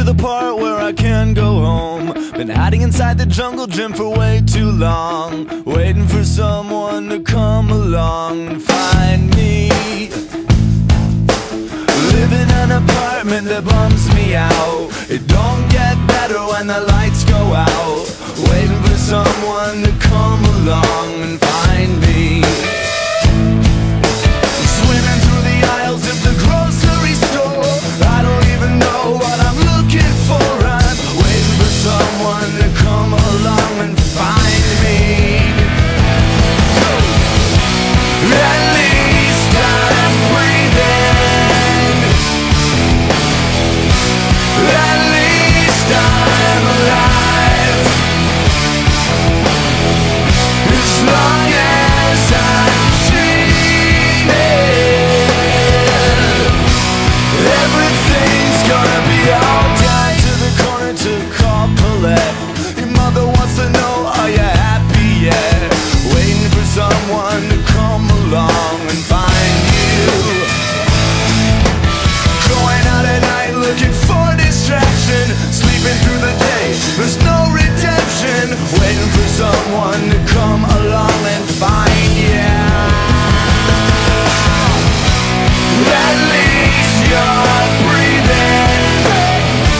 to the part where I can go home. Been hiding inside the jungle gym for way too long, waiting for someone to come along and find me. Live in an apartment that bums me out. It don't get better when the lights go out.